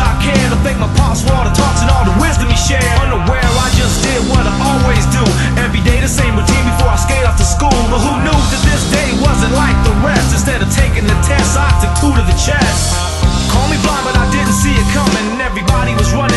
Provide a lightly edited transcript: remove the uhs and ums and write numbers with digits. I can to thank my pops for all the talks and all the wisdom he shared. Unaware, I just did what I always do. Every day the same routine before I skate off to school. But who knew that this day wasn't like the rest? Instead of taking the test, I took 2 to the chest. Call me blind, but I didn't see it coming. Everybody was running